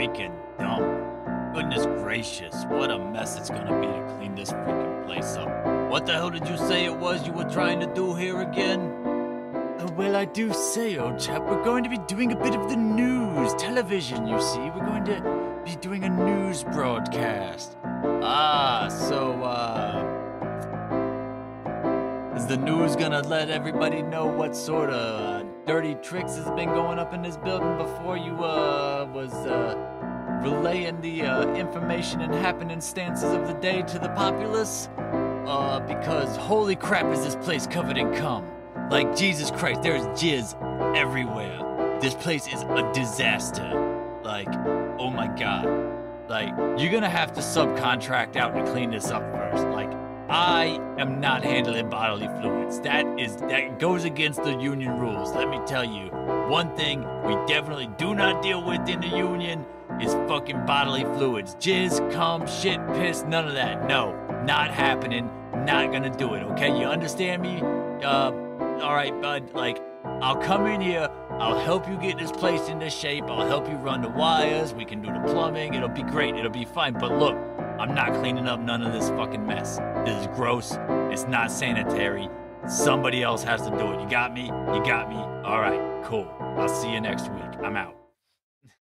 freaking dump. Goodness gracious, what a mess it's gonna be to clean this freaking place up. What the hell did you say it was you were trying to do here again? Well, I do say, old chap, we're going to be doing a bit of the news. Television, you see. We're going to be doing a news broadcast. Ah, so, is the news gonna let everybody know what sort of dirty tricks has been going up in this building before you, was, relaying the, information and happenstances of the day to the populace? Because holy crap is this place covered in cum. Like, Jesus Christ, there's jizz everywhere. This place is a disaster. Like, oh my God. Like, you're gonna have to subcontract out and clean this up first. Like, I am not handling bodily fluids. That goes against the union rules. Let me tell you, one thing we definitely do not deal with in the union is fucking bodily fluids. Jizz, cum, shit, piss, none of that. No, not happening, not gonna do it, okay? You understand me? All right, bud, like, I'll come in here, I'll help you get this place into shape, I'll help you run the wires, we can do the plumbing, it'll be great, it'll be fine, but look, I'm not cleaning up none of this fucking mess. This is gross, it's not sanitary, somebody else has to do it, you got me? You got me? All right, cool, I'll see you next week, I'm out.